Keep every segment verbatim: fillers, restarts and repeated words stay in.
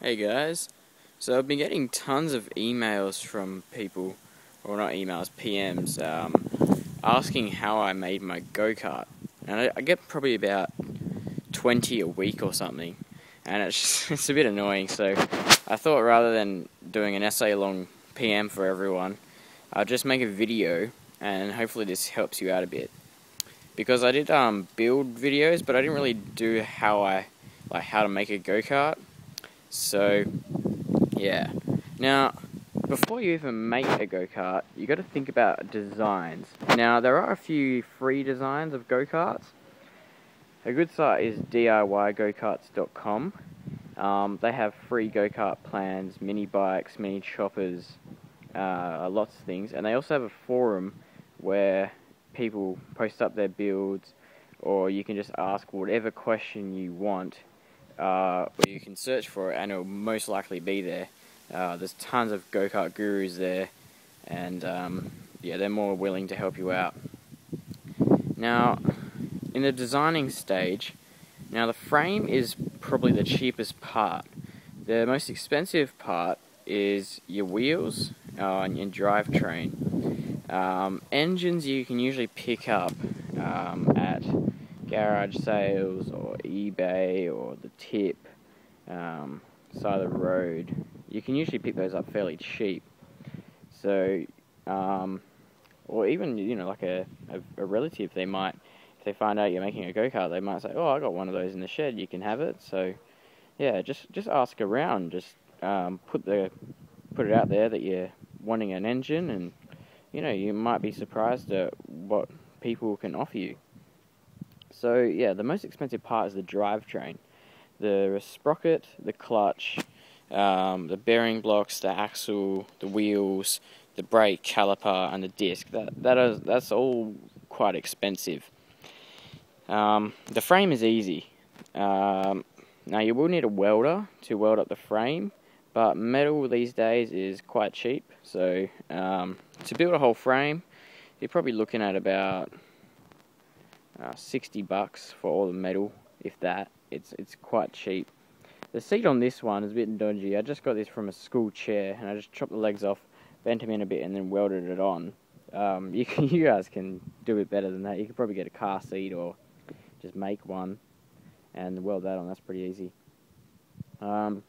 Hey guys, so I've been getting tons of emails from people, or not emails, P Ms, um, asking how I made my go-kart. And I, I get probably about twenty a week or something, and it's, just, it's a bit annoying, so I thought rather than doing an essay-long P M for everyone, I'll just make a video, and hopefully this helps you out a bit. Because I did um, build videos, but I didn't really do how I, like how to make a go-kart. So, yeah. Now, before you even make a go-kart, you got to think about designs. Now, there are a few free designs of go-karts. A good site is D I Y Go Karts dot com. Um, they have free go-kart plans, mini bikes, mini choppers, uh, lots of things. And they also have a forum where people post up their builds, or you can just ask whatever question you want. Uh, or you can search for it and it will most likely be there. Uh, there's tons of go-kart gurus there, and um, yeah, they're more willing to help you out. Now, in the designing stage, now the frame is probably the cheapest part. The most expensive part is your wheels uh, and your drivetrain. Um, engines you can usually pick up um, at garage sales or eBay or the tip, um, side of the road. You can usually pick those up fairly cheap. So, um, or even, you know, like a, a, a relative, they might, if they find out you're making a go-kart, they might say, oh, I got one of those in the shed, you can have it. So, yeah, just, just ask around, just um, put, the, put it out there that you're wanting an engine, and, you know, you might be surprised at what people can offer you. So, yeah, the most expensive part is the drivetrain. The sprocket, the clutch, um, the bearing blocks, the axle, the wheels, the brake, caliper, and the disc. That, that is, that's all quite expensive. Um, the frame is easy. Um, now, you will need a welder to weld up the frame, but metal these days is quite cheap. So, um, to build a whole frame, you're probably looking at about Uh, sixty bucks for all the metal, if that. It's it's quite cheap. The seat on this one is a bit dodgy. I just got this from a school chair, and I just chopped the legs off, bent them in a bit, and then welded it on. Um, you can, you guys can do it better than that. You could probably get a car seat or just make one and weld that on. That's pretty easy. Um,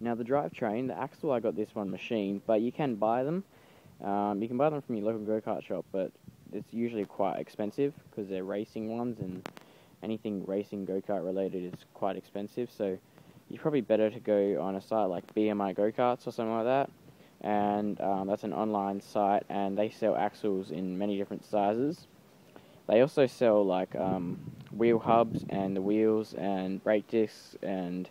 now the drivetrain, the axle, I got this one machined, but you can buy them. Um, you can buy them from your local go-kart shop, but it's usually quite expensive because they're racing ones, and anything racing go-kart related is quite expensive, so you're probably better to go on a site like B M I Go-Karts or something like that, and um, that's an online site, and they sell axles in many different sizes. They also sell like um, wheel hubs and the wheels and brake discs and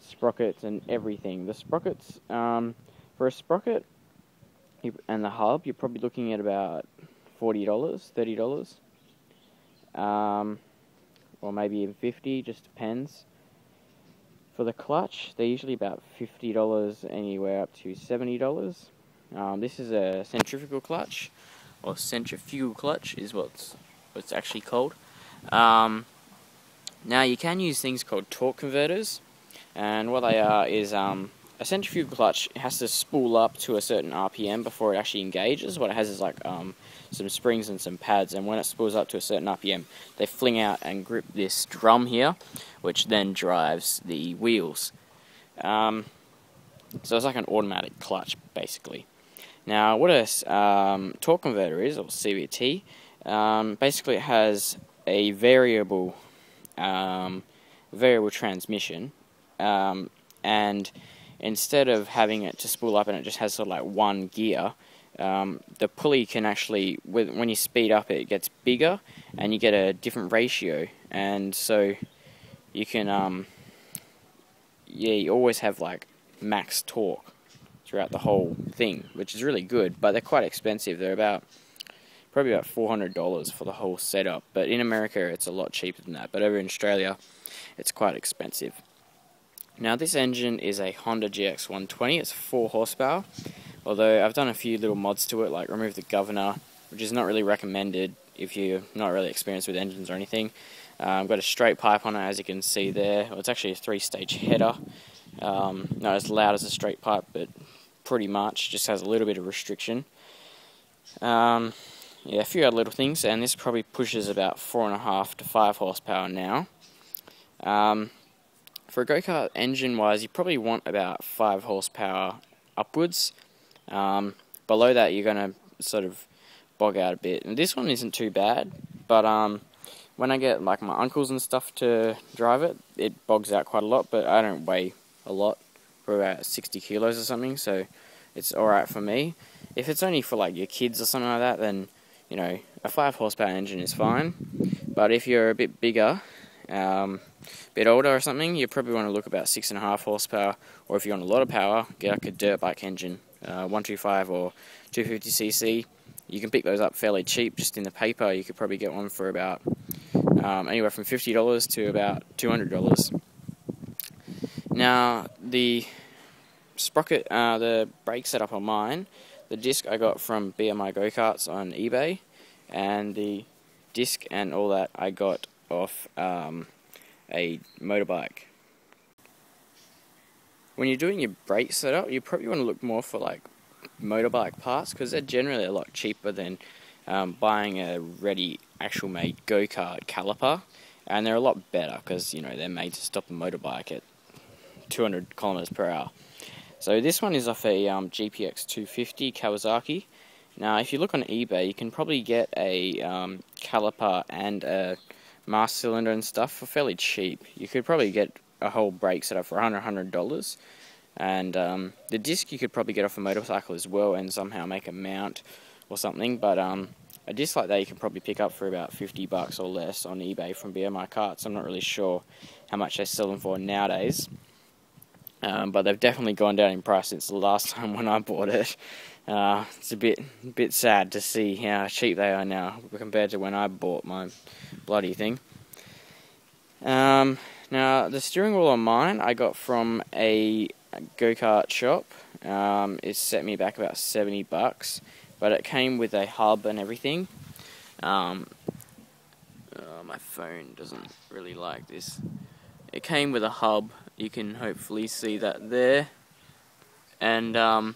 sprockets and everything. The sprockets, um, for a sprocket and the hub, you're probably looking at about forty dollars, thirty dollars, um, or maybe even fifty dollars, just depends. For the clutch, they're usually about fifty dollars, anywhere up to seventy dollars. Um, this is a centrifugal clutch, or centrifugal clutch is what's, what it's actually called. Um, now, you can use things called torque converters, and what they are is um, a centrifugal clutch has to spool up to a certain R P M before it actually engages. What it has is like um, some springs and some pads, and when it spools up to a certain R P M, they fling out and grip this drum here, which then drives the wheels. Um, so it's like an automatic clutch, basically. Now, what a um, torque converter is, or C V T, um, basically it has a variable, um, variable transmission, um, and instead of having it to spool up and it just has sort of like one gear, um, the pulley can actually, when you speed up it, it gets bigger and you get a different ratio. And so you can, um, yeah, you always have like max torque throughout the whole thing, which is really good, but they're quite expensive. They're about, probably about four hundred dollars for the whole setup. But in America, it's a lot cheaper than that. But over in Australia, it's quite expensive. Now this engine is a Honda G X one twenty, it's four horsepower, although I've done a few little mods to it, like remove the governor, which is not really recommended if you're not really experienced with engines or anything. Um, got a straight pipe on it, as you can see there. Well, it's actually a three stage header, Um, not as loud as a straight pipe, but pretty much just has a little bit of restriction. Um, yeah, a few other little things, and this probably pushes about four and a half to five horsepower now. Um, for a go-kart engine-wise, you probably want about five horsepower upwards. Um, below that, you're going to sort of bog out a bit. And this one isn't too bad, but um, when I get like my uncles and stuff to drive it, it bogs out quite a lot. But I don't weigh a lot, probably about sixty kilos or something, so it's alright for me. If it's only for like your kids or something like that, then you know, a five horsepower engine is fine. But if you're a bit bigger, um, a bit older or something, you probably want to look about six and a half horsepower. Or if you want a lot of power, get like a dirt bike engine, uh, one twenty-five or two fifty c c. You can pick those up fairly cheap. Just in the paper, you could probably get one for about um, anywhere from fifty dollars to about two hundred dollars. Now the sprocket, uh, the brake setup on mine, the disc I got from B M I Go-Karts on eBay, and the disc and all that I got off um, a motorbike. When you're doing your brake setup, you probably want to look more for like motorbike parts, because they're generally a lot cheaper than um, buying a ready actual made go-kart caliper, and they're a lot better because, you know, they're made to stop a motorbike at two hundred kilometers per hour. So this one is off a um, G P X two fifty Kawasaki. Now if you look on eBay, you can probably get a um, caliper and a mass cylinder and stuff for fairly cheap. You could probably get a whole brake setup for a hundred dollars. And um, the disc you could probably get off a motorcycle as well, and somehow make a mount or something. But um, a disc like that you can probably pick up for about fifty bucks or less on eBay from B M I Karts. I'm not really sure how much they sell them for nowadays, um, but they've definitely gone down in price since the last time when I bought it. Uh, it's a bit bit sad to see how cheap they are now compared to when I bought my bloody thing. Um, now the steering wheel on mine I got from a go-kart shop. Um, it set me back about seventy bucks, but it came with a hub and everything. Um, oh, my phone doesn't really like this. It came with a hub, you can hopefully see that there, and um,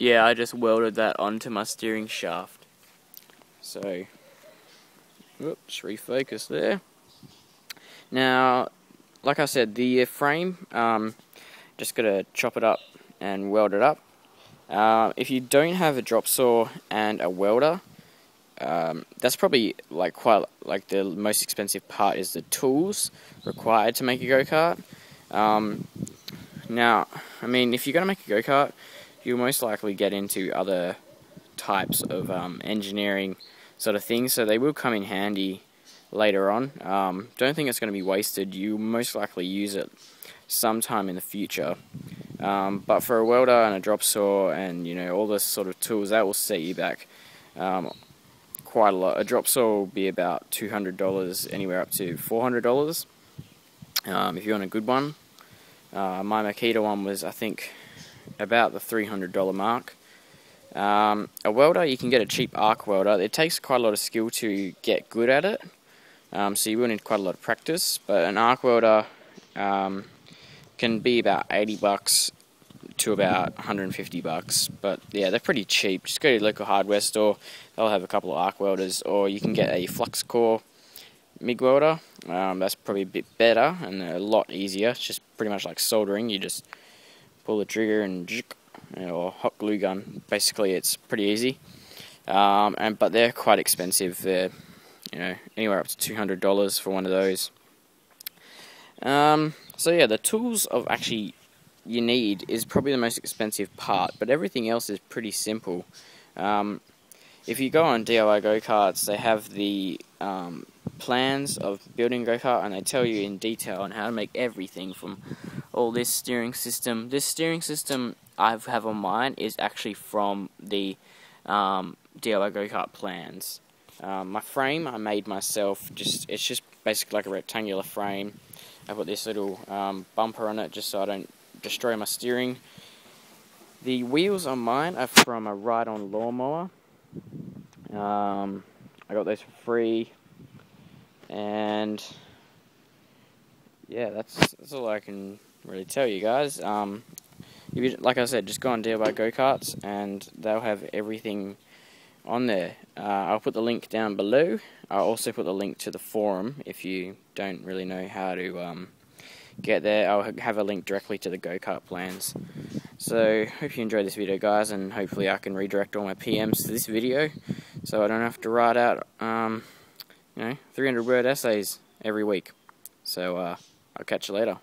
yeah, I just welded that onto my steering shaft. So whoops, refocus there. Now like I said, the frame, um, just got to chop it up and weld it up. Uh, if you don't have a drop saw and a welder, um, that's probably like quite like the most expensive part, is the tools required to make a go-kart. Um, now, I mean, if you're going to make a go-kart, you'll most likely get into other types of um, engineering sort of things, so they will come in handy later on. Um, don't think it's going to be wasted. You most likely use it sometime in the future. Um, but for a welder and a drop saw and, you know, all this sort of tools, that will set you back um, quite a lot. A drop saw will be about two hundred dollars, anywhere up to four hundred dollars um, if you want a good one. Uh, my Makita one was, I think, about the three hundred dollar mark. Um, a welder, you can get a cheap arc welder. It takes quite a lot of skill to get good at it. Um, so you will need quite a lot of practice, but an arc welder um, can be about eighty bucks to about a hundred and fifty bucks. But yeah, they're pretty cheap. Just go to your local hardware store; they'll have a couple of arc welders, or you can get a flux core M I G welder. Um, that's probably a bit better and a lot easier. It's just pretty much like soldering. You just pull the trigger and or hot glue gun. Basically, it's pretty easy. Um, and but they're quite expensive. They're You know, anywhere up to two hundred dollars for one of those. Um, so yeah, the tools of actually you need is probably the most expensive part, but everything else is pretty simple. Um, if you go on D I Y Go-Karts, they have the um, plans of building go-kart, and they tell you in detail on how to make everything from all this steering system. This steering system I have on mine is actually from the um, D I Y Go-Kart plans. Um, my frame I made myself. Just it's just basically like a rectangular frame. I put this little um, bumper on it just so I don't destroy my steering. The wheels on mine are from a ride-on lawnmower. Um, I got those for free, and yeah, that's that's all I can really tell you guys. Um, if you, like I said, just go on D I Y Go-Karts and they'll have everything on there. Uh, I'll put the link down below. I'll also put the link to the forum if you don't really know how to um, get there. I'll have a link directly to the go-kart plans. So, hope you enjoyed this video, guys, and hopefully I can redirect all my P Ms to this video so I don't have to write out, um, you know, three hundred word essays every week. So, uh, I'll catch you later.